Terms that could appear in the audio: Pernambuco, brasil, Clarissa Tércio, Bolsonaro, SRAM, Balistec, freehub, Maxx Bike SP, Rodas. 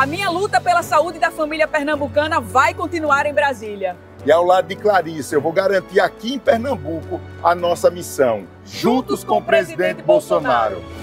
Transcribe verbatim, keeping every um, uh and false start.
A minha luta pela saúde da família pernambucana vai continuar em Brasília. E ao lado de Clarice, eu vou garantir aqui em Pernambuco a nossa missão. Juntos, Juntos com, com o presidente Bolsonaro. Bolsonaro.